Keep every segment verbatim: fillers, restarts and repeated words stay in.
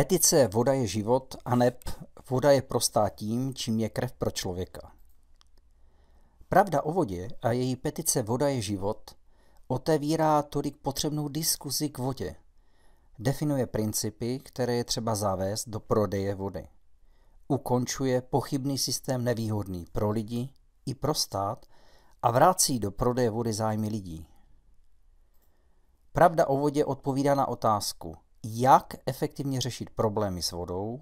Petice Voda je život a neb Voda je prostá tím, čím je krev pro člověka. Pravda o vodě a její petice Voda je život otevírá tolik potřebnou diskuzi k vodě. Definuje principy, které je třeba zavést do prodeje vody. Ukončuje pochybný systém nevýhodný pro lidi i pro stát a vrací do prodeje vody zájmy lidí. Pravda o vodě odpovídá na otázku, jak efektivně řešit problémy s vodou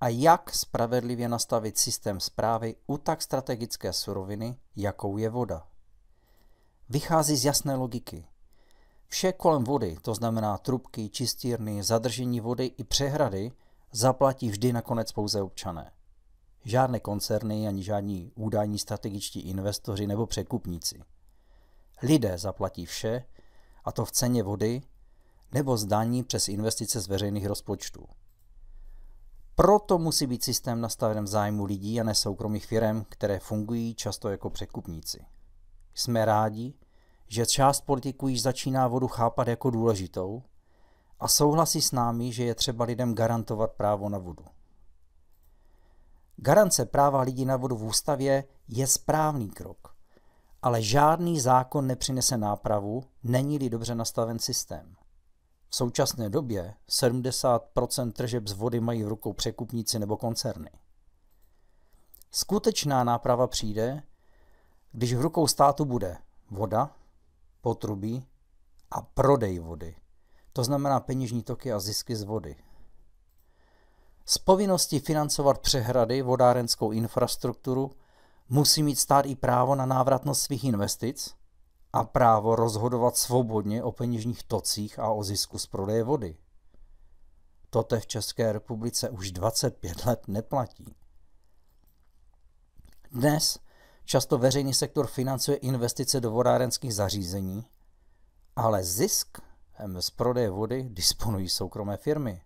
a jak spravedlivě nastavit systém správy u tak strategické suroviny, jakou je voda. Vychází z jasné logiky. Vše kolem vody, to znamená trubky, čistírny, zadržení vody i přehrady, zaplatí vždy nakonec pouze občané. Žádné koncerny ani žádní údajní strategičtí investoři nebo překupníci. Lidé zaplatí vše, a to v ceně vody nebo z daní přes investice z veřejných rozpočtů. Proto musí být systém nastaven v zájmu lidí a ne soukromých firem, které fungují často jako překupníci. Jsme rádi, že část politiků již začíná vodu chápat jako důležitou a souhlasí s námi, že je třeba lidem garantovat právo na vodu. Garance práva lidí na vodu v ústavě je správný krok, ale žádný zákon nepřinese nápravu, není-li dobře nastaven systém. V současné době sedmdesát procent tržeb z vody mají v rukou překupníci nebo koncerny. Skutečná náprava přijde, když v rukou státu bude voda, potrubí a prodej vody. To znamená peněžní toky a zisky z vody. Z povinnosti financovat přehrady, vodárenskou infrastrukturu musí mít stát i právo na návratnost svých investic a právo rozhodovat svobodně o peněžních tocích a o zisku z prodeje vody. Totéž v České republice už dvacet pět let neplatí. Dnes často veřejný sektor financuje investice do vodárenských zařízení, ale zisk z prodeje vody disponují soukromé firmy.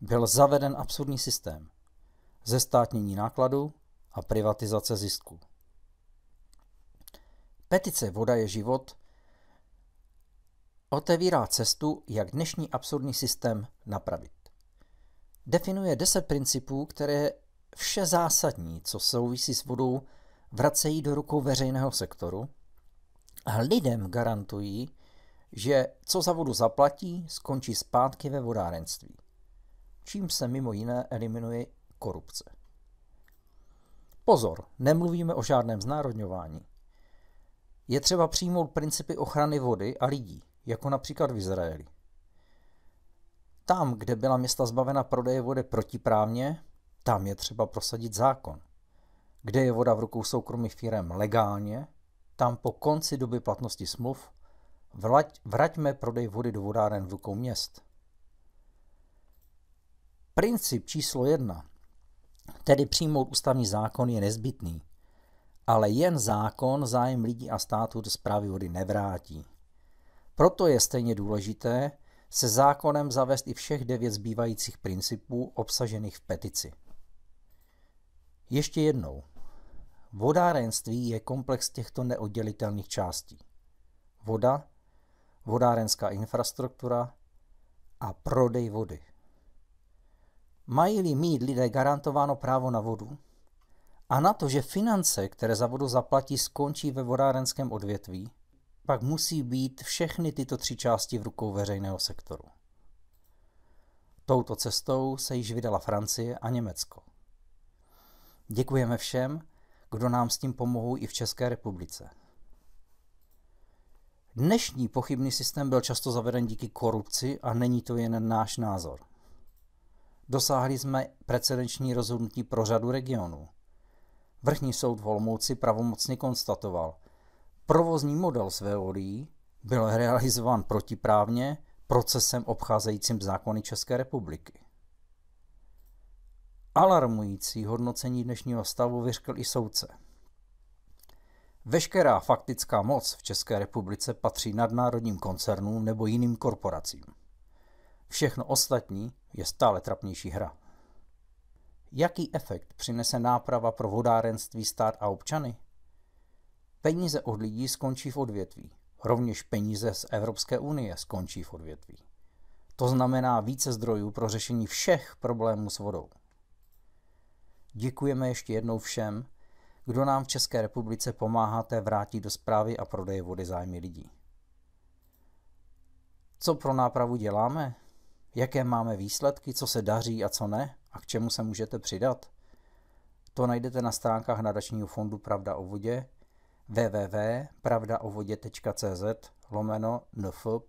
Byl zaveden absurdní systém zestátnění nákladů a privatizace zisku. Petice Voda je život otevírá cestu, jak dnešní absurdní systém napravit. Definuje deset principů, které vše zásadní, co souvisí s vodou, vracejí do rukou veřejného sektoru a lidem garantují, že co za vodu zaplatí, skončí zpátky ve vodárenství, čím se mimo jiné eliminuje korupce. Pozor, nemluvíme o žádném znárodňování. Je třeba přijmout principy ochrany vody a lidí, jako například v Izraeli. Tam, kde byla města zbavena prodeje vody protiprávně, tam je třeba prosadit zákon. Kde je voda v rukou soukromých firem legálně, tam po konci doby platnosti smluv vraťme prodej vody do vodáren v rukou měst. Princip číslo jedna, tedy přijmout ústavní zákon, je nezbytný. Ale jen zákon zájem lidí a státu do správy vody nevrátí. Proto je stejně důležité se zákonem zavést i všech devět zbývajících principů obsažených v petici. Ještě jednou. Vodárenství je komplex těchto neoddělitelných částí. Voda, vodárenská infrastruktura a prodej vody. Mají-li mít lidé garantováno právo na vodu a na to, že finance, které za vodu zaplatí, skončí ve vodárenském odvětví, pak musí být všechny tyto tři části v rukou veřejného sektoru. Touto cestou se již vydala Francie a Německo. Děkujeme všem, kdo nám s tím pomohou i v České republice. Dnešní pochybný systém byl často zaveden díky korupci a není to jen náš názor. Dosáhli jsme precedenční rozhodnutí pro řadu regionů. Vrchní soud v Olomouci pravomocně konstatoval, provozní model s Veolií byl realizován protiprávně procesem obcházejícím zákony České republiky. Alarmující hodnocení dnešního stavu vyřkl i soudce. Veškerá faktická moc v České republice patří nadnárodním koncernům nebo jiným korporacím. Všechno ostatní je stále trapnější hra. Jaký efekt přinese náprava pro vodárenství, stát a občany? Peníze od lidí skončí v odvětví. Rovněž peníze z Evropské unie skončí v odvětví. To znamená více zdrojů pro řešení všech problémů s vodou. Děkujeme ještě jednou všem, kdo nám v České republice pomáháte vrátit do správy a prodeje vody zájmy lidí. Co pro nápravu děláme? Jaké máme výsledky? Co se daří a co ne? A k čemu se můžete přidat? To najdete na stránkách nadačního fondu Pravda o vodě www tečka pravdaovodě tečka cz lomeno nfpov.